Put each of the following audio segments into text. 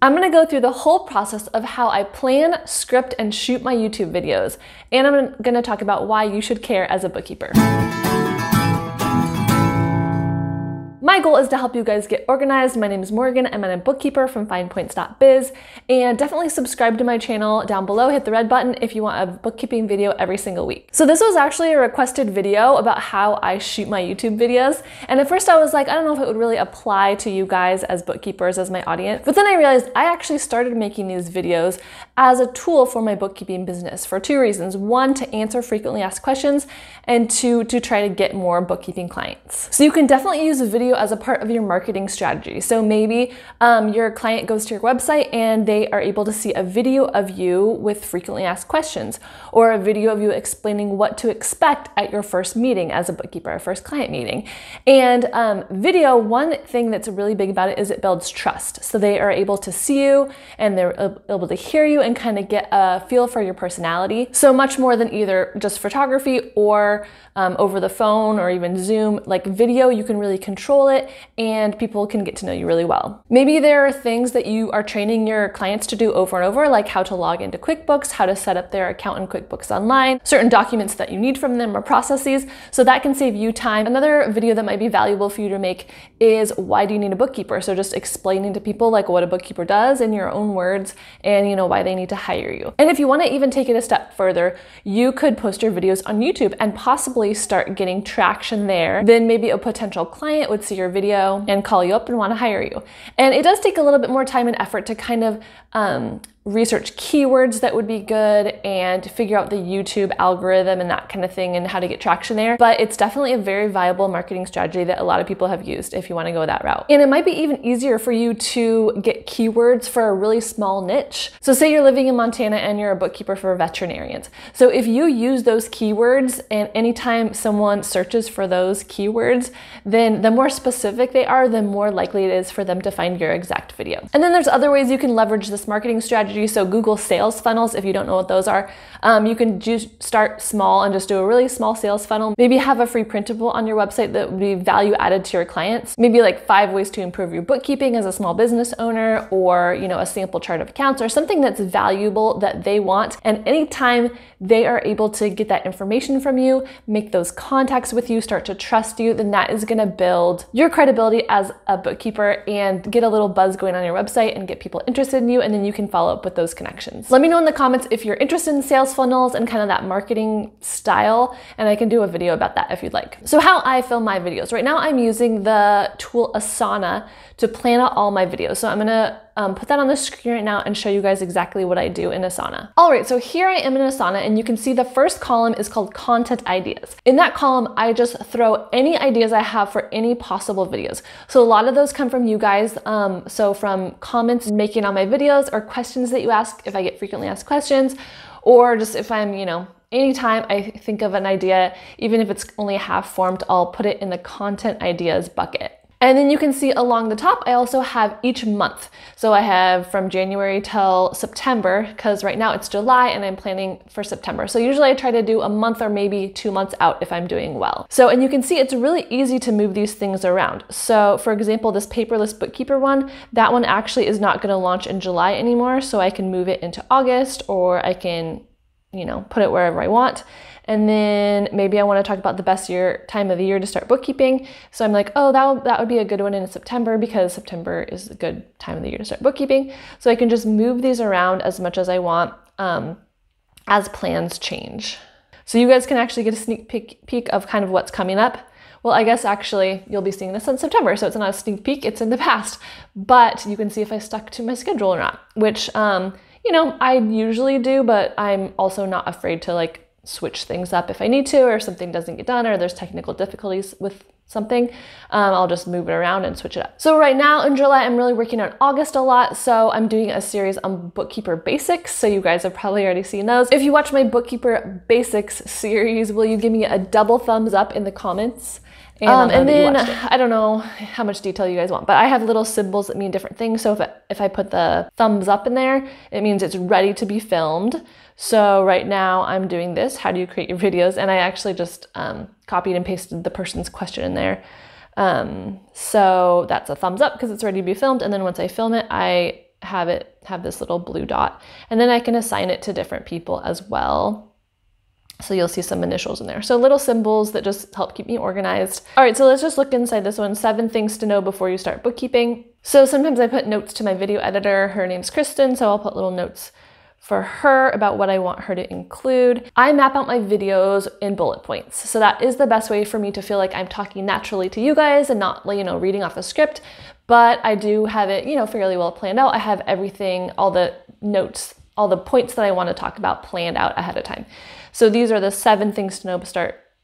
I'm gonna go through the whole process of how I plan, script, and shoot my YouTube videos, and I'm gonna talk about why you should care as a bookkeeper. My goal is to help you guys get organized. My name is Morgan. I'm a bookkeeper from FinePoints.biz, and definitely subscribe to my channel down below. Hit the red button if you want a bookkeeping video every single week. So this was actually a requested video about how I shoot my YouTube videos. And at first I was like, I don't know if it would really apply to you guys as bookkeepers, as my audience. But then I realized I actually started making these videos as a tool for my bookkeeping business for two reasons. One, to answer frequently asked questions, and two, to try to get more bookkeeping clients. So you can definitely use a video as a part of your marketing strategy. So maybe your client goes to your website and they are able to see a video of you with frequently asked questions, or a video of you explaining what to expect at your first meeting as a bookkeeper, first client meeting. And video, one thing that's really big about it is it builds trust. So they are able to see you and they're able to hear you and kind of get a feel for your personality. So much more than either just photography or over the phone or even Zoom, like video, you can really control it and people can get to know you really well. Maybe there are things that you are training your clients to do over and over, like how to log into QuickBooks, how to set up their account in QuickBooks Online, certain documents that you need from them or processes, so that can save you time. Another video that might be valuable for you to make is why do you need a bookkeeper? So just explaining to people like what a bookkeeper does in your own words and why they need to hire you. And if you want to even take it a step further, you could post your videos on YouTube and possibly start getting traction there. Then maybe a potential client would see your video and call you up and want to hire you. And it does take a little bit more time and effort to kind of research keywords that would be good and figure out the YouTube algorithm and that kind of thing and how to get traction there. But it's definitely a very viable marketing strategy that a lot of people have used if you want to go that route. And it might be even easier for you to get keywords for a really small niche. So say you're living in Montana and you're a bookkeeper for veterinarians. So if you use those keywords, and anytime someone searches for those keywords, then the more specific they are, the more likely it is for them to find your exact video. And then there's other ways you can leverage this marketing strategy. So Google sales funnels, if you don't know what those are, you can just start small and just do a really small sales funnel. Maybe have a free printable on your website that would be value added to your clients. Maybe like 5 ways to improve your bookkeeping as a small business owner, or a sample chart of accounts or something that's valuable that they want. And anytime they are able to get that information from you, make those contacts with you, start to trust you, then that is going to build your credibility as a bookkeeper and get a little buzz going on your website and get people interested in you. And then you can follow up with those connections. Let me know in the comments if you're interested in sales funnels and kind of that marketing style, and I can do a video about that if you'd like. So how I film my videos. Right now I'm using the tool Asana to plan out all my videos. So I'm gonna put that on the screen right now and show you guys exactly what I do in Asana. All right, so here I am in Asana, and you can see the first column is called content ideas. In that column, I just throw any ideas I have for any possible videos. So a lot of those come from you guys. So from comments making on my videos, or questions that you ask if I get frequently asked questions, or just if I'm, anytime I think of an idea, even if it's only half formed, I'll put it in the content ideas bucket. And then you can see along the top, I also have each month. So I have from January till September, because right now it's July and I'm planning for September. So usually I try to do a month or maybe 2 months out if I'm doing well. So, and you can see it's really easy to move these things around. So for example, this paperless bookkeeper one, that one actually is not going to launch in July anymore. So I can move it into August, or I can, put it wherever I want. And then maybe I want to talk about the best time of the year to start bookkeeping. So I'm like, oh, that would be a good one in September, because September is a good time of the year to start bookkeeping. So I can just move these around as much as I want as plans change. So you guys can actually get a sneak peek of kind of what's coming up. Well, I guess actually you'll be seeing this in September, so it's not a sneak peek, it's in the past. But you can see if I stuck to my schedule or not, which, I usually do, but I'm also not afraid to switch things up if I need to, or something doesn't get done, or there's technical difficulties with something, I'll just move it around and switch it up. So right now in July, I'm really working on August a lot. So I'm doing a series on bookkeeper basics. So you guys have probably already seen those. If you watch my bookkeeper basics series, will you give me a double thumbs up in the comments? And then I don't know how much detail you guys want, but I have little symbols that mean different things. So if I put the thumbs up in there, it means it's ready to be filmed. So right now I'm doing this, how do you create your videos? And I actually just copied and pasted the person's question in there. So that's a thumbs up because it's ready to be filmed. And then once I film it, I have this little blue dot, and then I can assign it to different people as well. So you'll see some initials in there. So little symbols that just help keep me organized. All right, so let's just look inside this one. 7 things to know before you start bookkeeping. So sometimes I put notes to my video editor. Her name's Kristen, so I'll put little notes for her about what I want her to include. I map out my videos in bullet points. So that is the best way for me to feel like I'm talking naturally to you guys and not, you know, reading off a script, but I do have it, you know, fairly well planned out. I have everything, all the notes, all the points that I want to talk about planned out ahead of time. So these are the 7 things to know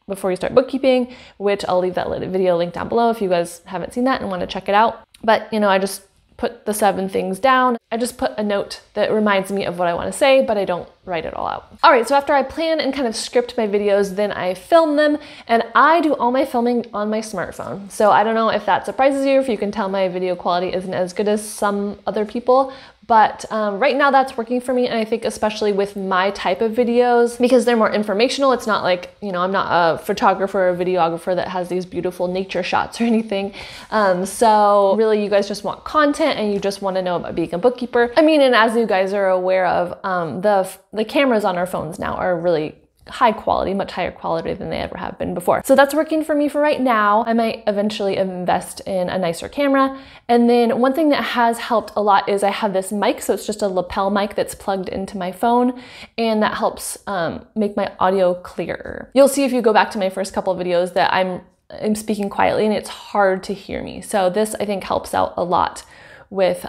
before you start bookkeeping, which I'll leave that video link down below if you guys haven't seen that and want to check it out. But, you know, I just put the 7 things down. I just put a note that reminds me of what I want to say, but I don't write it all out. All right, so after I plan and kind of script my videos, then I film them, and I do all my filming on my smartphone. So I don't know if that surprises you, if you can tell my video quality isn't as good as some other people, but right now that's working for me. And I think especially with my type of videos, because they're more informational, it's not like, you know, I'm not a photographer or videographer that has these beautiful nature shots or anything. So really you guys just want content and you just want to know about being a bookkeeper. I mean, and as you guys are aware of, the cameras on our phones now are really high quality, much higher quality than they ever have been before. So that's working for me for right now. I might eventually invest in a nicer camera. And then one thing that has helped a lot is I have this mic. So it's just a lapel mic that's plugged into my phone, and that helps make my audio clearer. You'll see if you go back to my first couple of videos that I'm speaking quietly and it's hard to hear me. So this I think helps out a lot with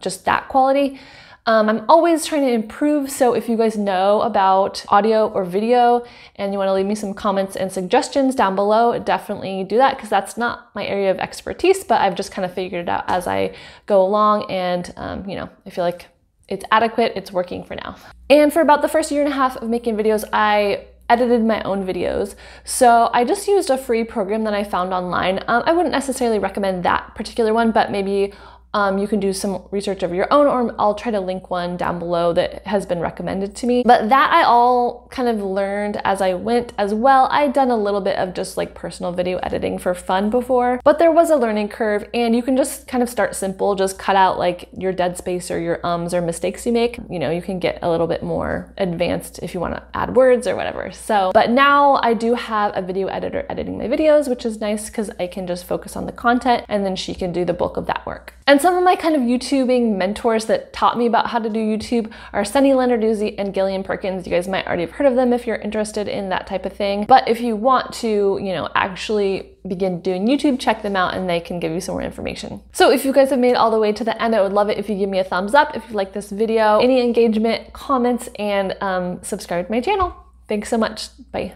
just that quality. I'm always trying to improve, so if you guys know about audio or video and you want to leave me some comments and suggestions down below, definitely do that, because that's not my area of expertise, but I've just kind of figured it out as I go along, and you know, I feel like it's adequate, it's working for now. And for about the first year and a half of making videos, I edited my own videos. So I just used a free program that I found online. I wouldn't necessarily recommend that particular one, but maybe you can do some research of your own, or I'll try to link one down below that has been recommended to me. But that I all kind of learned as I went as well. I'd done a little bit of just like personal video editing for fun before, but there was a learning curve, and you can just kind of start simple, just cut out like your dead space or your ums or mistakes you make. You know, you can get a little bit more advanced if you want to add words or whatever. So, but now I do have a video editor editing my videos, which is nice because I can just focus on the content and then she can do the bulk of that work. And some of my kind of YouTubing mentors that taught me about how to do YouTube are Sunny Lenarduzzi and Gillian Perkins. You guys might already have heard of them if you're interested in that type of thing. But if you want to, you know, actually begin doing YouTube, check them out and they can give you some more information. So if you guys have made it all the way to the end, I would love it if you give me a thumbs up if you like this video, any engagement, comments, and subscribe to my channel. Thanks so much. Bye.